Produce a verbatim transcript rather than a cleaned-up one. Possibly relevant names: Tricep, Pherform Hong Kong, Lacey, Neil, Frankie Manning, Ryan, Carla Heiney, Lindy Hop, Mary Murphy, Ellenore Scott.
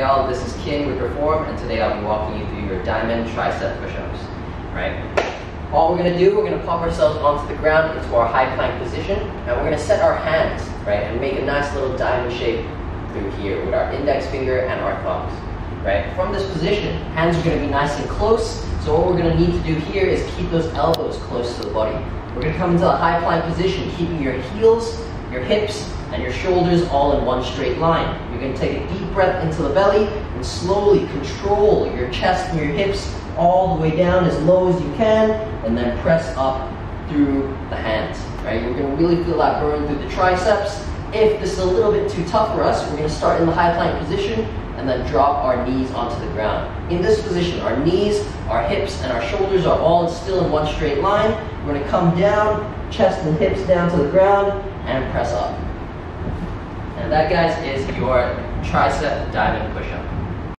Hey all, this is Kian with Pherform, and today I'll be walking you through your diamond tricep push-ups. Right? All we're going to do, we're going to pop ourselves onto the ground into our high plank position, and we're going to set our hands, right, and make a nice little diamond shape through here with our index finger and our thumbs. Right? From this position, hands are going to be nice and close, so what we're going to need to do here is keep those elbows close to the body. We're going to come into a high plank position, keeping your heels, your hips, and your shoulders all in one straight line. You're going to take a deep breath into the belly and slowly control your chest and your hips all the way down as low as you can, and then press up through the hands. Right? You're going to really feel that burn through the triceps. If this is a little bit too tough for us, we're going to start in the high plank position and then drop our knees onto the ground. In this position, our knees, our hips, and our shoulders are all still in one straight line. We're going to come down, chest and hips down to the ground, and press up. And that, guys, is your tricep diamond push-up.